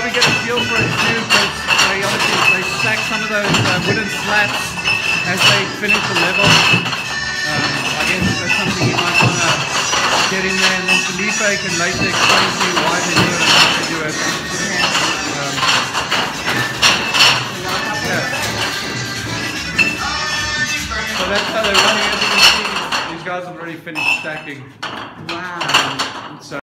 try to get a feel for it too, because they obviously stack some of those wooden slats as they finish the level. I guess that's something you might want to get in there, and then Felipe can later explain to you why they do it and how they do it. So that's how they're running. As you can see, these guys have already finished stacking. Wow. So